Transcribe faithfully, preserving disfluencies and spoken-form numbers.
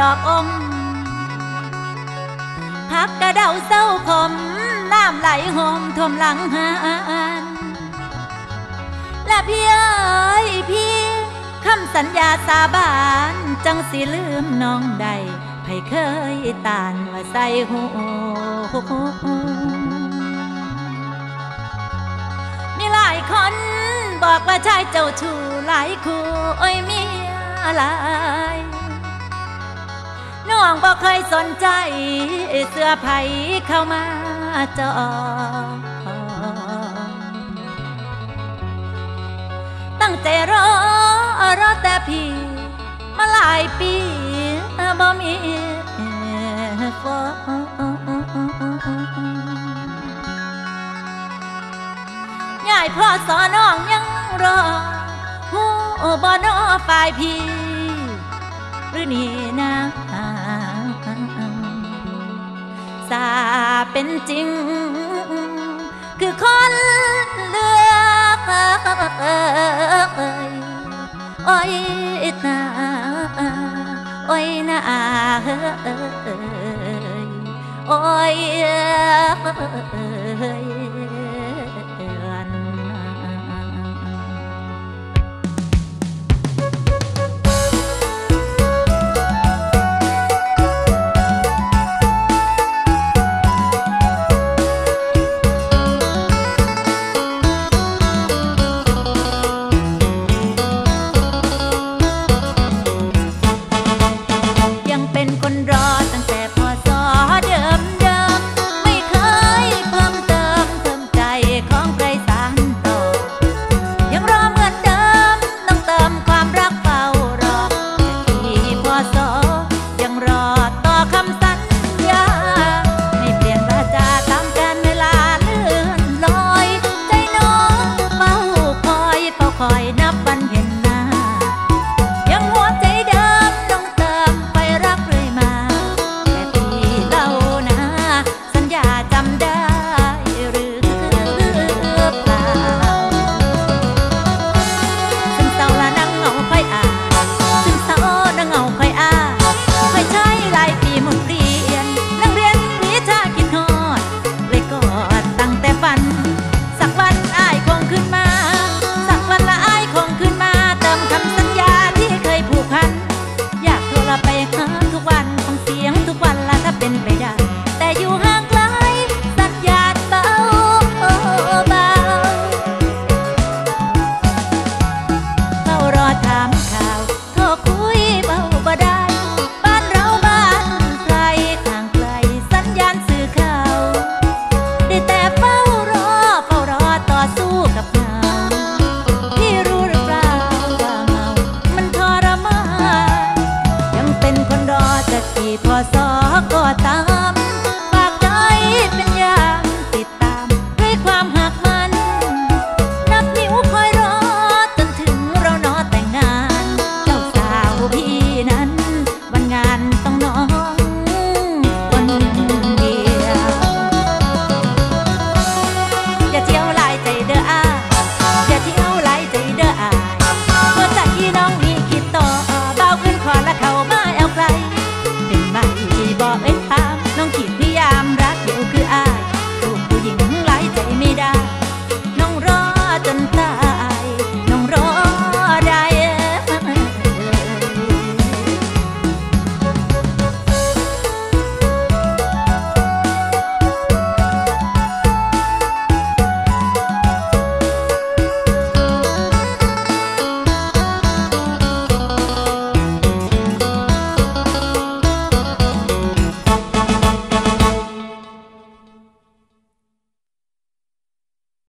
ดอกอมพักกระเดาเศร้าขมน้ำไหลหอมท่วมหลังหานและพี่เอ๋ยพี่คำสัญญาสาบานจังสิลืมน้องใดไผเคยตานว่าใส่หูมีหลายคนบอกว่าชายเจ้าชู้หลายคู่โอ้ยมีหลายน้องบ่เคยสนใจเสื้อไผเข้ามาจอตั้งใจรอรอแต่พี่มาหลายปีบ่มีฟอยายพ่อสอนน้องยังรอหูบ่น้อฝ่ายพี่หรือนี่นะสาเป็นจริงคือคนเลือกโอ้ยนาโอ้ยนาเอ้ยโอ้ย